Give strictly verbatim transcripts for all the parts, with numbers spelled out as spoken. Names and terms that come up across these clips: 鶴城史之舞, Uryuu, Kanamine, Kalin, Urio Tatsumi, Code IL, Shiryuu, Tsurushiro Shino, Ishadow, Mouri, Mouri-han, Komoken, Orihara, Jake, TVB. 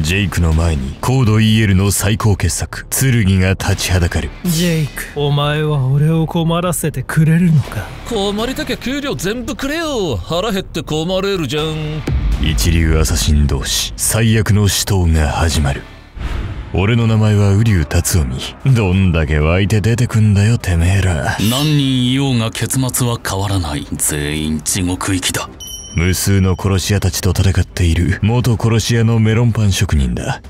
ジェイクの前にコード イーエル の最高傑作剣が立ちはだかる。ジェイク、お前は俺を困らせてくれるのか。困りたきゃ給料全部くれよ。腹減って困れるじゃん。一流アサシン同士最悪の死闘が始まる。俺の名前は瓜生辰臣。どんだけ湧いて出てくんだよてめえら。何人いようが結末は変わらない。全員地獄行きだ。無数の殺し屋たちと戦っている元殺し屋のメロンパン職人だ。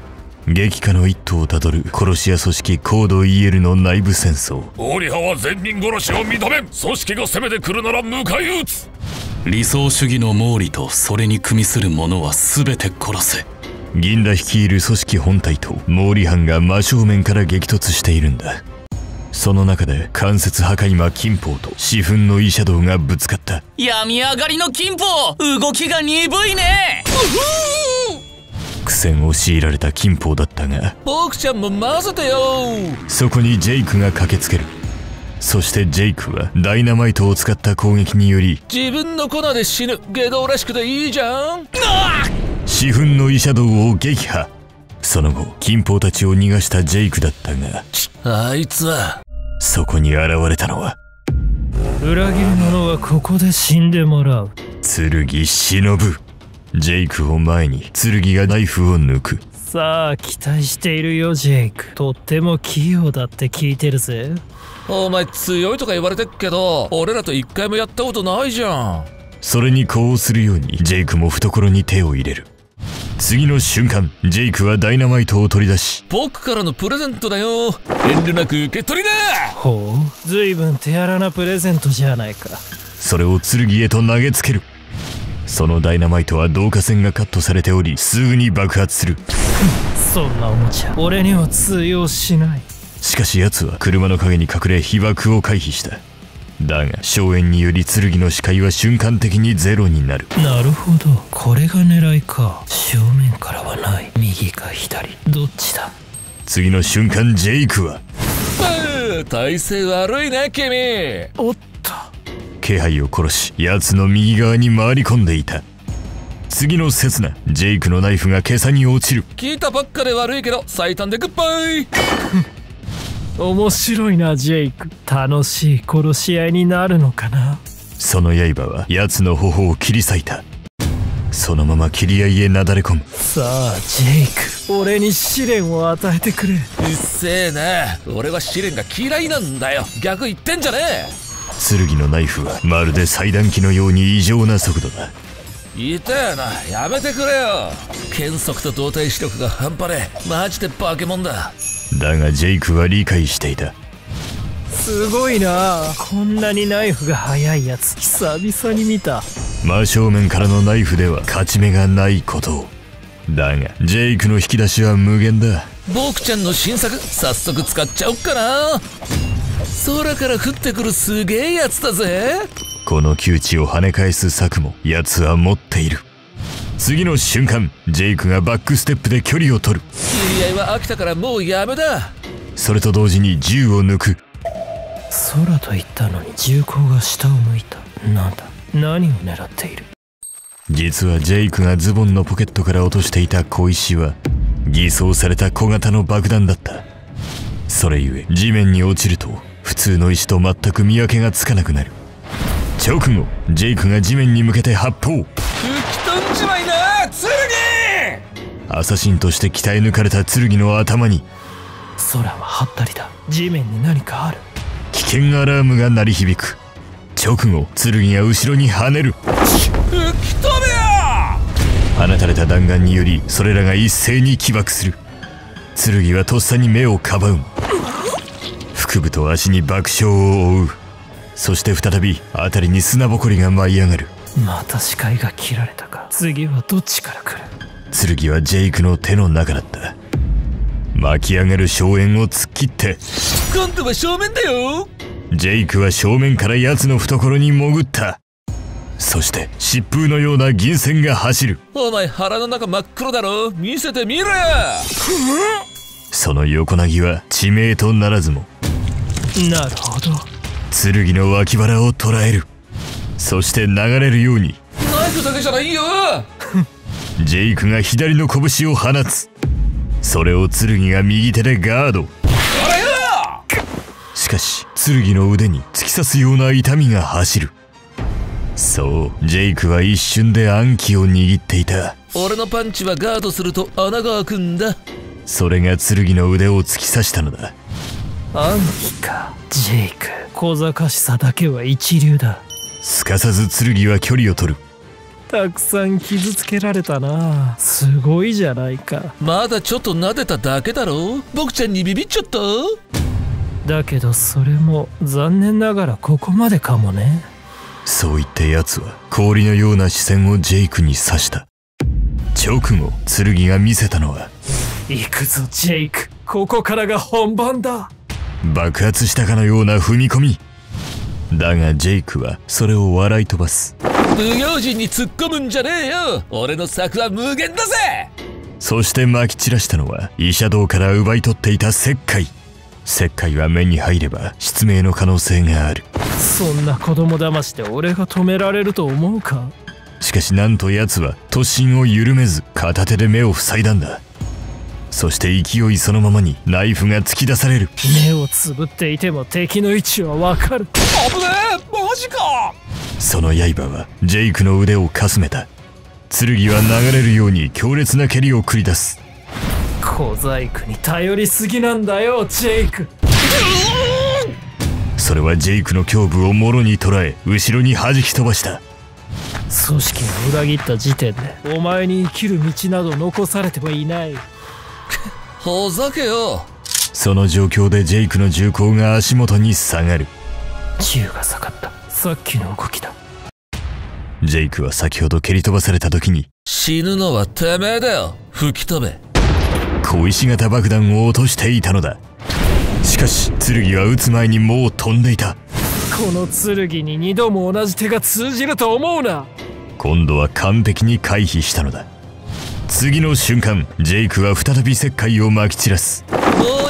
激化の一途をたどる殺し屋組織コード イーエル の内部戦争。オリハは全人殺しを認めん。組織が攻めてくるなら迎え撃つ。理想主義の毛利とそれに組みする者は全て殺せ。銀田率いる組織本体と毛利藩が真正面から激突しているんだ。その中で関節破壊魔金峰と四分のイシャドウがぶつかった。病み上がりの金峰、動きが鈍いね。苦戦を強いられた金峰だったが、僕ちゃんも混ぜてよ。そこにジェイクが駆けつける。そしてジェイクはダイナマイトを使った攻撃により自分の粉で死ぬ。下道らしくていいじゃん。四分のイシャドウを撃破。その後金峰たちを逃がしたジェイクだったが、あいつはそこに現れたのは、裏切る者はここで死んでもらう、鶴城史之舞。ジェイクを前に剣がナイフを抜く。さあ期待しているよジェイク。とっても器用だって聞いてるぜ。お前強いとか言われてっけど、俺らと一回もやったことないじゃん。それに呼応するようにジェイクも懐に手を入れる。次の瞬間、ジェイクはダイナマイトを取り出し、僕からのプレゼントだよ、遠慮なく受け取りな。ほう、ずいぶん手荒なプレゼントじゃないか。それを剣へと投げつける。そのダイナマイトは導火線がカットされており、すぐに爆発する。そんなおもちゃ俺には通用しない。しかし奴は車の陰に隠れ被爆を回避した。だが硝煙により剣の視界は瞬間的にゼロになる。なるほど、これが狙いか。正面からはない。右か左、どっちだ。次の瞬間ジェイクは、体勢悪いな君。おっと、気配を殺し奴の右側に回り込んでいた。次の刹那、ジェイクのナイフが今朝に落ちる。聞いたばっかで悪いけど最短でグッバイ。面白いなジェイク。楽しい殺し合いになるのかな。その刃は奴の頬を切り裂いた。そのまま切り合いへなだれ込む。さあジェイク、俺に試練を与えてくれ。うっせえな、俺は試練が嫌いなんだよ。逆言ってんじゃねえ。剣のナイフはまるで裁断機のように異常な速度だ。いたよな、やめてくれよ。剣速と動体視力が半端ねえ。マジでバケモンだ。だがジェイクは理解していた。すごいなあ、こんなにナイフが速いやつ久々に見た。真正面からのナイフでは勝ち目がないことを。だがジェイクの引き出しは無限だ。僕ちゃんの新作早速使っちゃおっかな。空から降ってくるすげえやつだぜ。この窮地を跳ね返す策もやつは持っている。次の瞬間ジェイクがバックステップで距離を取る。知り合いは飽きたからもうやめだ。それと同時に銃を抜く。空と言ったのに銃口が下を向いた。なんだ、何を狙っている。実はジェイクがズボンのポケットから落としていた小石は偽装された小型の爆弾だった。それゆえ地面に落ちると普通の石と全く見分けがつかなくなる。直後ジェイクが地面に向けて発砲。吹き飛んじまいな剣。アサシンとして鍛え抜かれた剣の頭に、空ははったりだ。地面に何かある。危険アラームが鳴り響く。直後剣が後ろに跳ねる。吹き飛べよ。放たれた弾丸によりそれらが一斉に起爆する。剣はとっさに目をかばう。腹部と足に爆傷を負う。そして再び辺りに砂ぼこりが舞い上がる。また視界が切られたか。次はどっちから来る。剣はジェイクの手の中だった。巻き上がる硝煙を突っ切って、今度は正面だよ。ジェイクは正面から奴の懐に潜った。そして疾風のような銀線が走る。お前腹の中真っ黒だろ、見せてみろ。その横投げは致命とならずも、なるほど、剣の脇腹を捉える。そして流れるように、ナイフだけじゃないよ。ジェイクが左の拳を放つ。それを剣が右手でガード。しかし剣の腕に突き刺すような痛みが走る。そう、ジェイクは一瞬で暗器を握っていた。俺のパンチはガードすると穴が開くんだ。それが剣の腕を突き刺したのだ。暗器か、ジェイク。小賢しさだけは一流だ。すかさず剣は距離を取る。たくさん傷つけられたな。すごいじゃないか。まだちょっと撫でただけだろ。僕ちゃんにビビっちゃった。だけどそれも残念ながらここまでかもね。そう言って奴は氷のような視線をジェイクに刺した。直後、剣が見せたのは、行くぞジェイク、ここからが本番だ。爆発したかのような踏み込みだが、ジェイクはそれを笑い飛ばす。無用心に突っ込むんじゃねえよ。俺の策は無限だぜ。そして撒き散らしたのは医者道から奪い取っていた石灰。石灰は目に入れば失明の可能性がある。そんな子供騙しで俺が止められると思うか。しかしなんと奴は突進を緩めず片手で目を塞いだんだ。そして勢いそのままにナイフが突き出される。目をつぶっていても敵の位置はわかる。危ねえ、マジか。その刃はジェイクの腕をかすめた。剣は流れるように強烈な蹴りを繰り出す。小細工に頼りすぎなんだよジェイク。それはジェイクの胸部をもろに捉え後ろに弾き飛ばした。組織を裏切った時点でお前に生きる道など残されてはいない。ほざけよ。その状況でジェイクの銃口が足元に下がる。銃が下がった。さっきの動きだ。ジェイクは先ほど蹴り飛ばされた時に、死ぬのはてめえだよ、吹き飛べ、小石型爆弾を落としていたのだ。しかし剣は撃つ前にもう飛んでいた。この剣に二度も同じ手が通じると思うな。今度は完璧に回避したのだ。次の瞬間、ジェイクは再び石灰を撒き散らす。も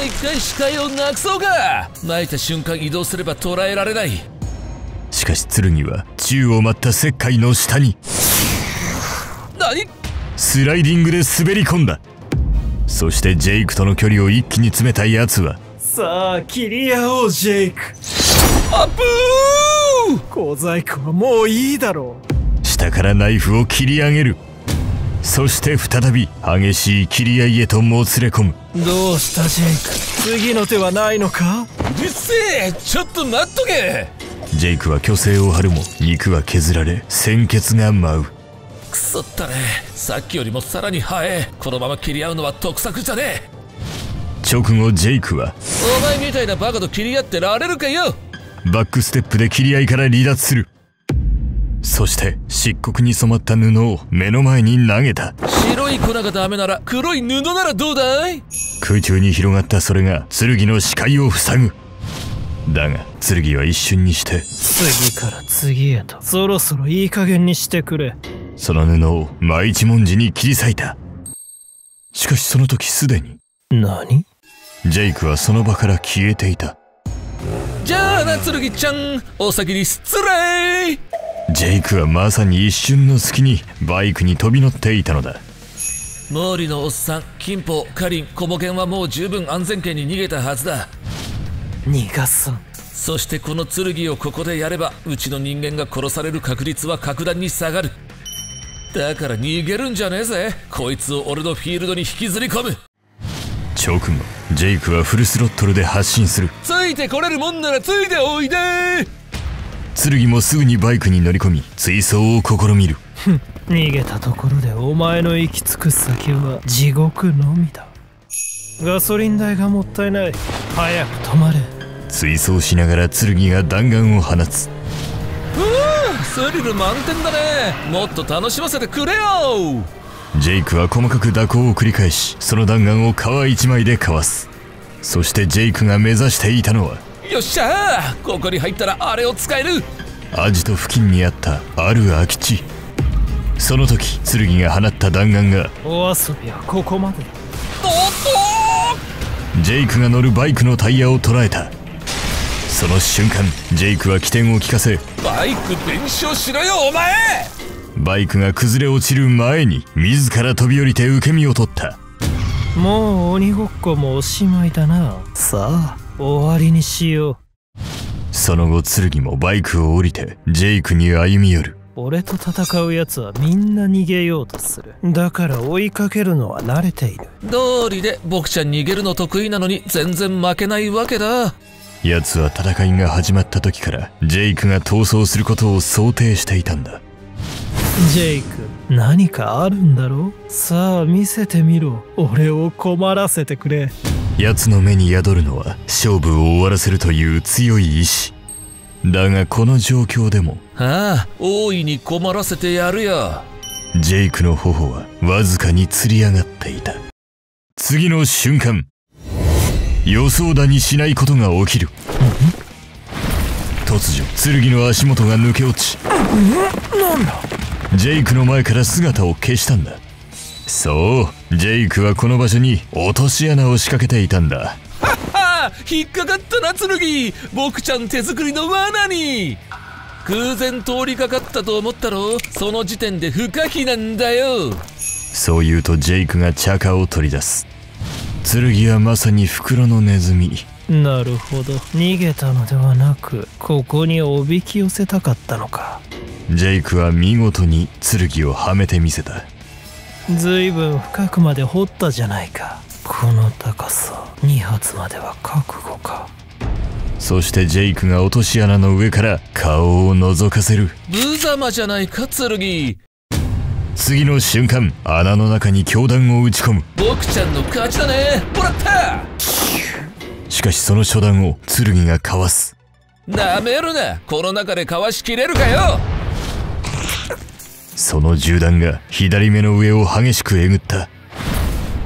う一回視界をなくそうか。撒いた瞬間移動すれば捕らえられない。しかし剣は宙を舞った石灰の下に、何、スライディングで滑り込んだ。そしてジェイクとの距離を一気に詰めたやつは、さあ切り合おうジェイク。あぶー、小細工はもういいだろう。下からナイフを切り上げる。そして再び激しい切り合いへともつれ込む。どうしたジェイク、次の手はないのか。うるせえ、ちょっと待っとけ。ジェイクは虚勢を張るも肉は削られ鮮血が舞う。くそったね。さっきよりもさらに早え。このまま切り合うのは得策じゃねえ。直後ジェイクは、お前みたいなバカと切り合ってられるかよ。バックステップで切り合いから離脱する。そして漆黒に染まった布を目の前に投げた。白い粉がダメなら黒い布ならどうだい。空中に広がったそれが剣の視界を塞ぐ。だが剣は一瞬にして、次から次へと、そろそろいい加減にしてくれ。その布を真一文字に切り裂いた。しかしその時すでに、何、ジェイクはその場から消えていた。じゃあな剣ちゃん、お先に失礼。ジェイクはまさに一瞬の隙にバイクに飛び乗っていたのだ。毛利のおっさん、金峰、カリン、コモケンはもう十分安全圏に逃げたはずだ。逃がす。そしてこの剣をここでやればうちの人間が殺される確率は格段に下がる。だから逃げるんじゃねえぜ。こいつを俺のフィールドに引きずり込む。直後ジェイクはフルスロットルで発進する。ついてこれるもんならついておいで。剣もすぐにバイクに乗り込み追走を試みる。ふん、逃げたところでお前の行き着く先は地獄のみだ。ガソリン代がもったいない。早く止まれ。追走しながら剣が弾丸を放つ。スリル満点だね。もっと楽しませてくれよ。ジェイクは細かく蛇行を繰り返し、その弾丸を皮一枚でかわす。そしてジェイクが目指していたのは、よっしゃー、ここに入ったらあれを使える。アジト付近にあったある空き地。その時剣が放った弾丸が、お遊びはここまで。おっと、ジェイクが乗るバイクのタイヤを捉えた。その瞬間ジェイクは起点を利かせ、バイク弁償しろよお前。バイクが崩れ落ちる前に自ら飛び降りて受け身を取った。もう鬼ごっこもおしまいだな。さあ終わりにしよう。その後剣もバイクを降りてジェイクに歩み寄る。俺と戦うやつはみんな逃げようとする。だから追いかけるのは慣れている。道理で僕ちゃん逃げるの得意なのに全然負けないわけだ。奴は戦いが始まった時からジェイクが逃走することを想定していたんだ。ジェイク、何かあるんだろう。さあ見せてみろ。俺を困らせてくれ。奴の目に宿るのは勝負を終わらせるという強い意志だが、この状況でもああ大いに困らせてやるよ。ジェイクの頬はわずかに釣り上がっていた。次の瞬間、予想だにしないことが起きる。突如剣の足元が抜け落ち、なんだ、ジェイクの前から姿を消したんだ。そう、ジェイクはこの場所に落とし穴を仕掛けていたんだ。はっは、引っかかったな剣、僕ちゃん手作りの罠に。偶然通りかかったと思ったろ。その時点で不可避なんだよ。そう言うとジェイクがチャカを取り出す。剣はまさに袋のネズミ。なるほど、逃げたのではなくここにおびき寄せたかったのか。ジェイクは見事に剣をはめてみせた。ずいぶん深くまで掘ったじゃないか。この高さ、に発までは覚悟か。そしてジェイクが落とし穴の上から顔を覗かせる。無様じゃないか剣。次の瞬間、穴の中に教団を打ち込む。僕ちゃんの勝ちだね、もらった。しかしその初段を剣がかわす。なめるな、この中でかわしきれるかよ。その銃弾が左目の上を激しくえぐった。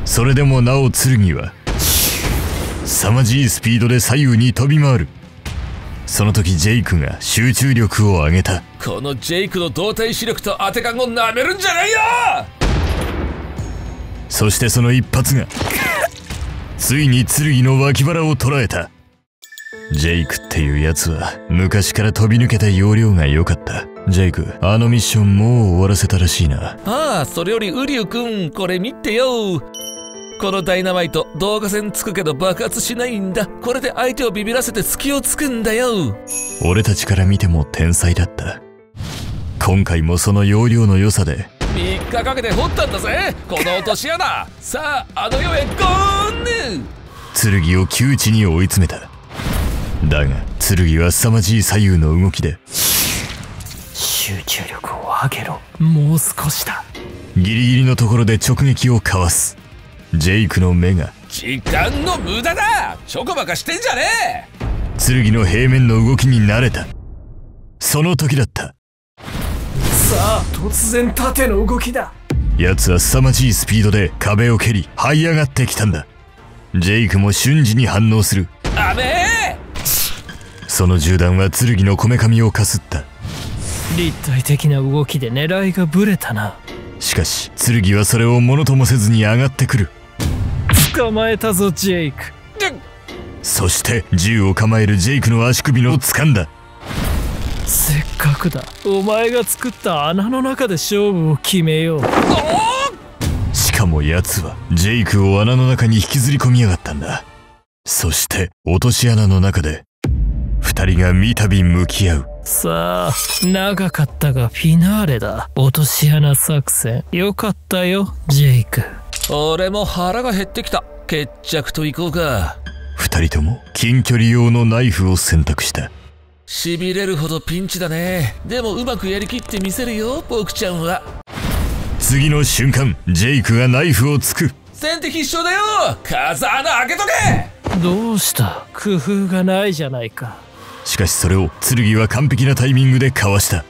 それでもなお剣は凄まじいスピードで左右に飛び回る。その時ジェイクが集中力を上げた。このジェイクの動体視力と当て感をなめるんじゃないよ。そしてその一発がついに剣の脇腹を捉えた。ジェイクっていうやつは昔から飛び抜けた要領が良かった。ジェイク、あのミッションもう終わらせたらしいな。ああ、それよりウリュウ君、これ見てよ。このダイナマイト、導火線つくけど爆発しないんだ。これで相手をビビらせて隙をつくんだよ。俺たちから見ても天才だった。今回もその要領の良さでみっかかけて掘ったんだぜ、この落とし穴。さああの世へゴーン。剣を窮地に追い詰めた。だが剣は凄まじい左右の動きで、集中力を上げろ、もう少しだ。ギリギリのところで直撃をかわす。ジェイクの目が、時間の無駄だ、ちょこばかしてんじゃねえ。剣の平面の動きに慣れた。その時だった。さあ突然盾の動きだ。奴は凄まじいスピードで壁を蹴り這い上がってきたんだ。ジェイクも瞬時に反応する。あべえ。その銃弾は剣のこめかみをかすった。立体的な動きで狙いがブレたな。しかし剣はそれをものともせずに上がってくる。捕まえたぞジェイク。そして銃を構えるジェイクの足首を掴んだ。せっかくだ、お前が作った穴の中で勝負を決めよう。しかも奴はジェイクを穴の中に引きずり込みやがったんだ。そして落とし穴の中でふたりが三度向き合う。さあ長かったがフィナーレだ。落とし穴作戦よかったよジェイク。俺も腹が減ってきた、決着といこうか。ふたりとも近距離用のナイフを選択した。しびれるほどピンチだね。でもうまくやりきってみせるよ僕ちゃんは。次の瞬間ジェイクがナイフを突く。先手必勝だよ、風穴開けとけ。どうした、工夫がないじゃないか。しかしそれを剣は完璧なタイミングでかわした。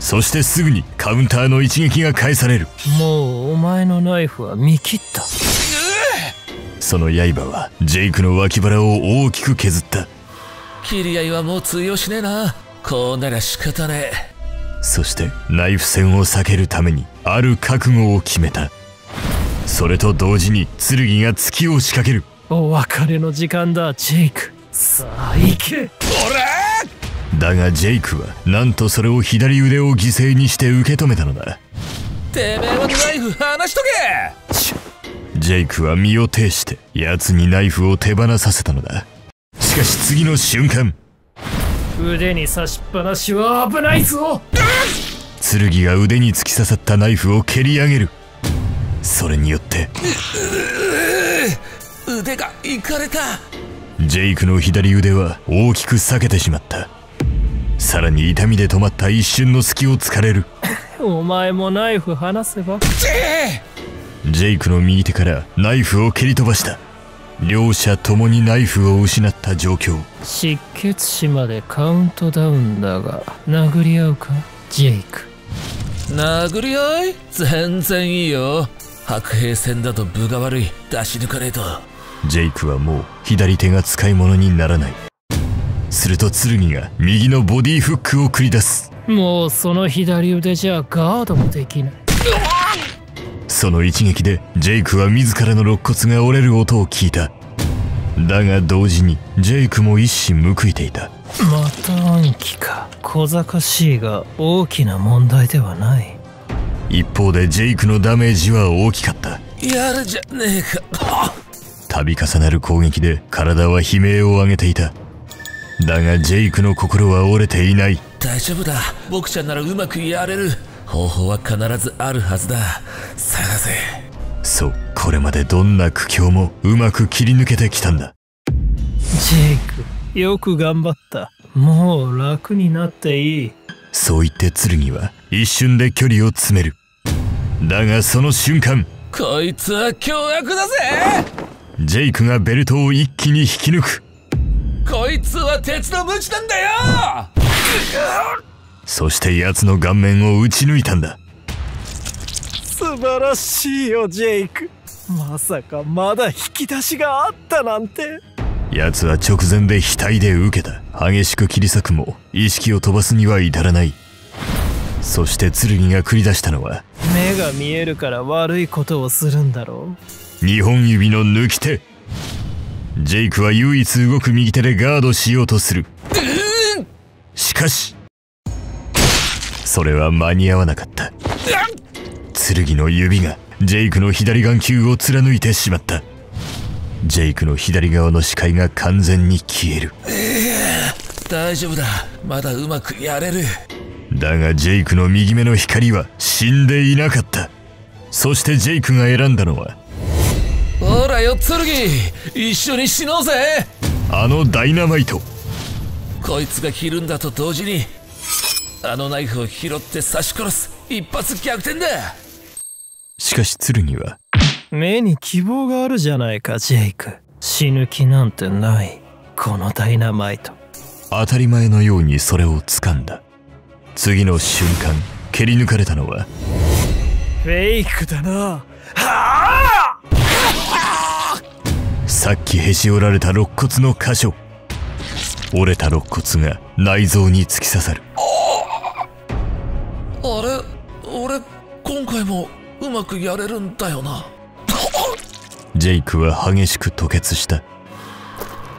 そしてすぐにカウンターの一撃が返される。もうお前のナイフは見切った。その刃はジェイクの脇腹を大きく削った。切り合いはもう通用しねえな、こうなら仕方ねえ。そしてナイフ戦を避けるためにある覚悟を決めた。それと同時に剣が突きを仕掛ける。お別れの時間だジェイク、さあ行け。おらだがジェイクはなんとそれを左腕を犠牲にして受け止めたのだ。てめえはナイフ離しとけ。ジェイクは身を挺して奴にナイフを手放させたのだ。しかし次の瞬間、腕に刺しっぱなしは危ないぞ。剣が腕に突き刺さったナイフを蹴り上げる。それによって腕がいかれた。ジェイクの左腕は大きく裂けてしまった。さらに痛みで止まった一瞬の隙を突かれる。お前もナイフ離せば。ジェイクの右手からナイフを蹴り飛ばした。両者ともにナイフを失った状況。失血死までカウントダウンだが殴り合うかジェイク。殴り合い全然いいよ。白兵戦だと分が悪い。出し抜かねえと。ジェイクはもう左手が使い物にならない。すると剣が右のボディフックを繰り出す。もうその左腕じゃガードもできない。その一撃でジェイクは自らの肋骨が折れる音を聞いた。だが同時にジェイクも一矢報いていた。また暗記か。小賢しいが大きな問題ではない。一方でジェイクのダメージは大きかった。やるじゃねえか。度重なる攻撃で体は悲鳴を上げていた。だがジェイクの心は折れていない。大丈夫だ、僕ちゃんならうまくやれる。方法は必ずあるはずだ、探せ。そう、これまでどんな苦境もうまく切り抜けてきたんだ。ジェイク、よく頑張った。もう楽になっていい。そう言って剣は一瞬で距離を詰める。だがその瞬間、こいつは凶悪だぜ。ジェイクがベルトを一気に引き抜く。こいつは鉄の鞭なんだよ。そして奴の顔面を打ち抜いたんだ。素晴らしいよジェイク。まさかまだ引き出しがあったなんて。奴は直前で額で受けた。激しく切り裂くも意識を飛ばすには至らない。そして剣が繰り出したのは、目が見えるから悪いことをするんだろう、にほん指の抜き手。ジェイクは唯一動く右手でガードしようとする。しかしそれは間に合わなかった。剣の指がジェイクの左眼球を貫いてしまった。ジェイクの左側の視界が完全に消える。大丈夫だ、まだうまくやれる。だがジェイクの右目の光は死んでいなかった。そしてジェイクが選んだのは、ほらよ剣、一緒に死のうぜ。あのダイナマイト。こいつがひるんだと同時にあのナイフを拾って刺し殺す。一発逆転だ。しかし剣は、目に希望があるじゃないかジェイク、死ぬ気なんてない、このダイナマイト。当たり前のようにそれを掴んだ。次の瞬間蹴り抜かれたのは、フェイクだな。はあさっきへし折られた肋骨の箇所、折れた肋骨が内臓に突き刺さる。あれ、俺今回もうまくやれるんだよな。ジェイクは激しく吐血した。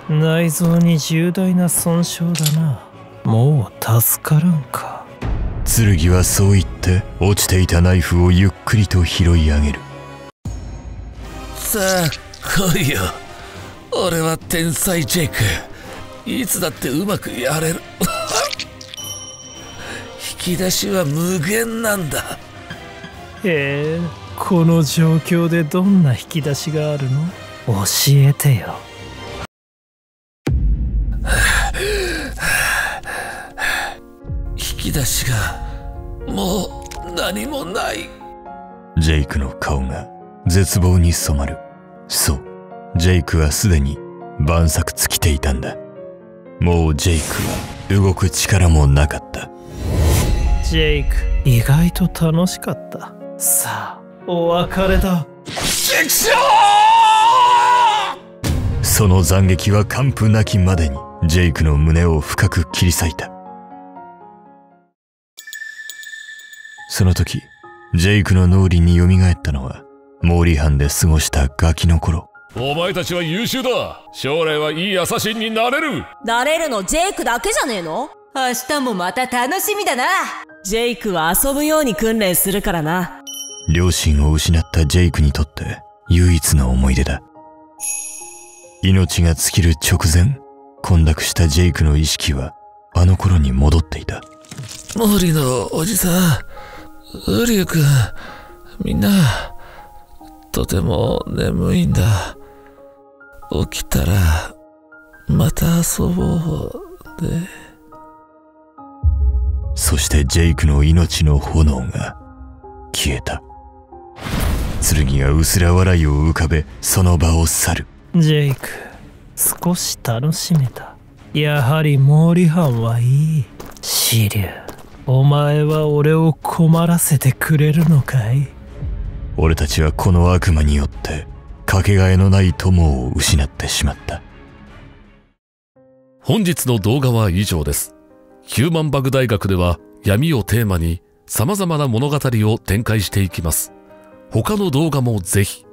内臓に重大な損傷だな。もう助からんか。剣はそう言って落ちていたナイフをゆっくりと拾い上げる。さあ来いよ、俺は天才ジェイク、いつだってうまくやれる。引き出しは無限なんだ。へえ、この状況でどんな引き出しがあるの？教えてよ。引き出しがもう何もない。ジェイクの顔が絶望に染まる。そう、ジェイクはすでに晩作尽きていたんだ。もうジェイクは動く力もなかった。ジェイク、意外と楽しかった。さあお別れだ。その斬撃は完膚なきまでにジェイクの胸を深く切り裂いた。その時ジェイクの脳裏によみがえったのは、モーリー藩で過ごしたガキの頃。お前たちは優秀だ、将来はいいアサシンになれる。なれるのジェイクだけじゃねえの。明日もまた楽しみだな。ジェイクは遊ぶように訓練するからな。両親を失ったジェイクにとって唯一の思い出だ。命が尽きる直前、混濁したジェイクの意識はあの頃に戻っていた。モーリーのおじさん、ウリュウ君、みんな、とても眠いんだ。起きたら、また遊ぼうね。そしてジェイクの命の炎が消えた。剣が薄ら笑いを浮かべ、その場を去る。ジェイク、少し楽しめた。やはり毛利藩はいい。シリュウ、お前は俺を困らせてくれるのかい？俺たちはこの悪魔によってかけがえのない友を失ってしまった。本日の動画は以上です。ヒューマンバグ大学では闇をテーマに様々な物語を展開していきます。他の動画もぜひ。